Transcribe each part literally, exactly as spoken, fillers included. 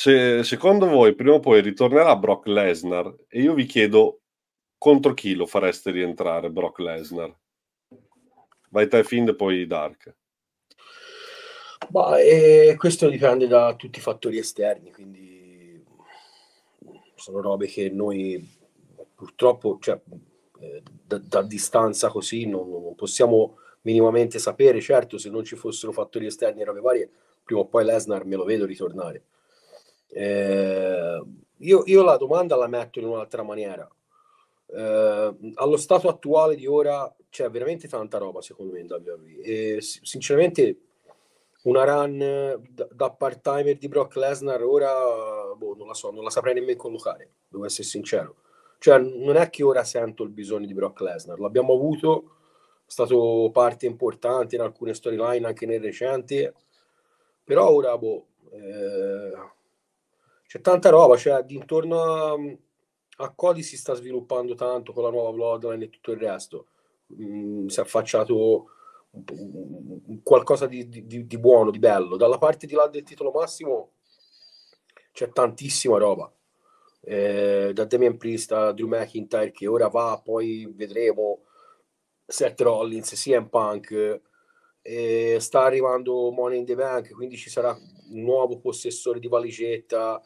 se, secondo voi prima o poi ritornerà Brock Lesnar? E io vi chiedo, contro chi lo fareste rientrare Brock Lesnar? Vai te Finn e poi Dark. Bah, eh, questo dipende da tutti i fattori esterni, quindi sono robe che noi purtroppo, cioè, eh, da, da distanza così non, non possiamo minimamente sapere. Certo, se non ci fossero fattori esterni e robe varie, prima o poi Lesnar me lo vedo ritornare. Eh, io, io la domanda la metto in un'altra maniera. Eh, allo stato attuale di ora c'è veramente tanta roba, secondo me, in W W E, e sinceramente una run da, da part-timer di Brock Lesnar ora, boh, non la so, non la saprei nemmeno collocare, devo essere sincero. Cioè, non è che ora sento il bisogno di Brock Lesnar, l'abbiamo avuto, è stato parte importante in alcune storyline anche nel recente, però ora, boh, eh, c'è tanta roba, cioè intorno a, a Cody si sta sviluppando tanto con la nuova Bloodline e tutto il resto. Mm, si è affacciato qualcosa di, di, di buono, di bello. Dalla parte di là del titolo massimo c'è tantissima roba, eh, da Damian Priest a Drew McIntyre, che ora va, poi vedremo Seth Rollins, C M Punk, eh, sta arrivando Money in the Bank, quindi ci sarà un nuovo possessore di valigetta.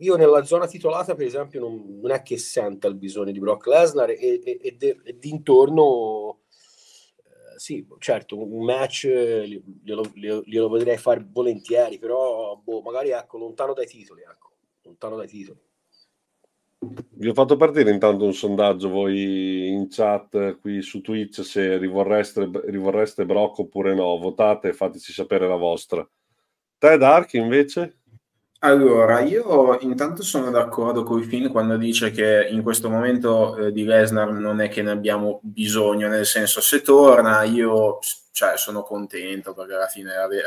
Io nella zona titolata, per esempio, non, non è che senta il bisogno di Brock Lesnar, e, e, e, de, e d'intorno, eh, sì, certo, un match glielo, glielo, glielo vedrei fare volentieri, però boh, magari, ecco, lontano dai titoli, ecco, lontano dai titoli. Vi ho fatto partire intanto un sondaggio, voi in chat qui su Twitch, se rivorreste, rivorreste Brock oppure no. Votate e fateci sapere la vostra. Ted Arkin invece? Allora, io intanto sono d'accordo con Finn quando dice che in questo momento eh, di Lesnar non è che ne abbiamo bisogno, nel senso, se torna io, cioè, sono contento, perché alla fine ave-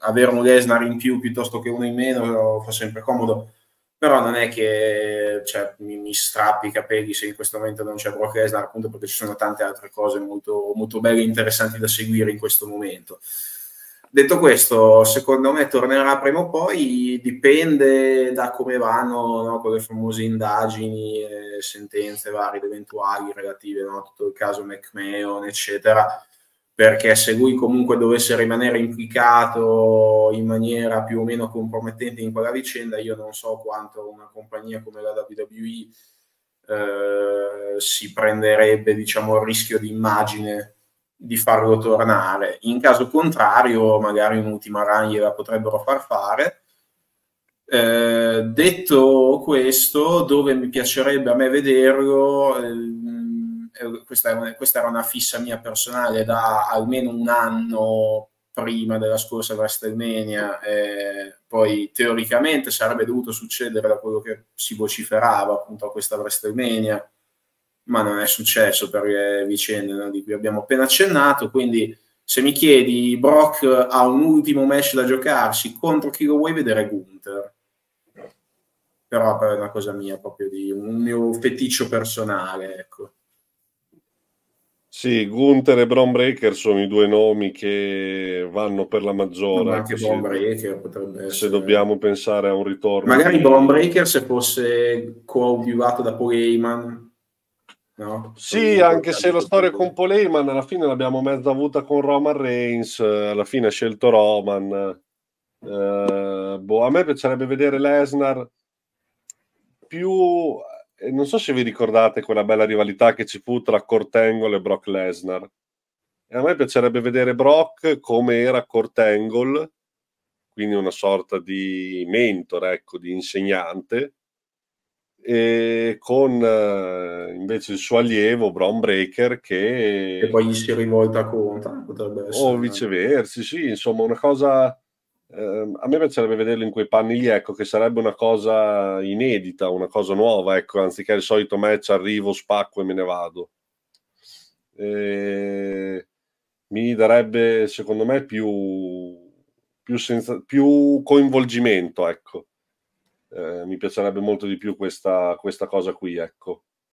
avere un Lesnar in più piuttosto che uno in meno fa sempre comodo, però non è che, cioè, mi, mi strappi i capelli se in questo momento non c'è Brock Lesnar, appunto perché ci sono tante altre cose molto, molto belle e interessanti da seguire in questo momento. Detto questo, secondo me tornerà prima o poi, dipende da come vanno, no, con le famose indagini, eh, sentenze varie ed eventuali relative, no, a tutto il caso McMahon, eccetera, perché se lui comunque dovesse rimanere implicato in maniera più o meno compromettente in quella vicenda, io non so quanto una compagnia come la W W E eh, si prenderebbe, diciamo, il rischio di immagine di farlo tornare. In caso contrario, magari un'ultima run gliela potrebbero far fare. Eh, detto questo, dove mi piacerebbe a me vederlo, eh, questa, questa era una fissa mia personale da almeno un anno prima della scorsa WrestleMania, eh, poi teoricamente sarebbe dovuto succedere da quello che si vociferava appunto a questa WrestleMania, ma non è successo per le vicende, no, di cui abbiamo appena accennato. Quindi se mi chiedi, Brock ha un ultimo match da giocarsi, contro chi lo vuoi vedere? Gunther. Però è una cosa mia, proprio di un mio feticcio personale, ecco. Sì, Gunther e Bron Breaker sono i due nomi che vanno per la maggiore. Ma anche Bron Breaker potrebbe essere. Se dobbiamo pensare a un ritorno. Magari di... Bron Breaker se fosse coadiuvato da Paul Heyman. No? Sì, anche se la storia con Paul Heyman alla fine l'abbiamo mezza avuta con Roman Reigns, alla fine ha scelto Roman. Eh, boh, a me piacerebbe vedere Lesnar più, non so se vi ricordate quella bella rivalità che ci fu tra Kurt Angle e Brock Lesnar, e a me piacerebbe vedere Brock come era Kurt Angle, quindi una sorta di mentor, ecco, di insegnante, e con eh, invece il suo allievo Bron Breaker che... che poi gli si rivolta contro, potrebbe essere, o viceversa, sì, insomma una cosa, eh, a me piacerebbe vederlo in quei panni lì, ecco, che sarebbe una cosa inedita, una cosa nuova, ecco, anziché il solito match arrivo, spacco e me ne vado. E... mi darebbe, secondo me, più più, senza... più coinvolgimento, ecco. Eh, mi piacerebbe molto di più questa, questa cosa qui, ecco.